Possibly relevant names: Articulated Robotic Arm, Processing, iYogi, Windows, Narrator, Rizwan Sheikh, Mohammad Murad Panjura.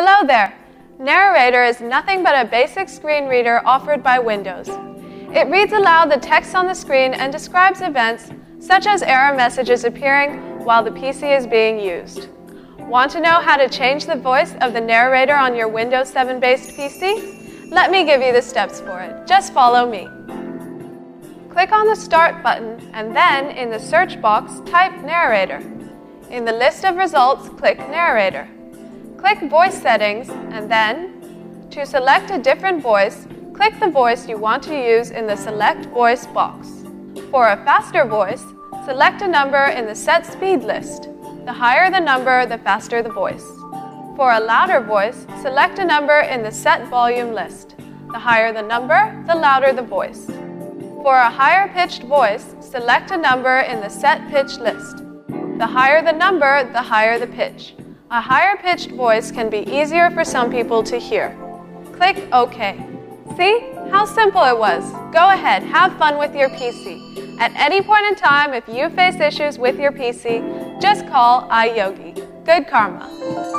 Hello there! Narrator is nothing but a basic screen reader offered by Windows. It reads aloud the text on the screen and describes events, such as error messages appearing while the PC is being used. Want to know how to change the voice of the narrator on your Windows 7 based PC? Let me give you the steps for it. Just follow me. Click on the Start button and then, in the search box, type Narrator. In the list of results, click Narrator. Click Voice Settings and then, to select a different voice, click the voice you want to use in the Select Voice box. For a faster voice, select a number in the Set Speed list. The higher the number, the faster the voice. For a louder voice, select a number in the Set Volume list. The higher the number, the louder the voice. For a higher pitched voice, select a number in the Set Pitch list. The higher the number, the higher the pitch. A higher pitched voice can be easier for some people to hear. Click OK. See? How simple it was! Go ahead, have fun with your PC. At any point in time, if you face issues with your PC, just call iYogi. Good karma!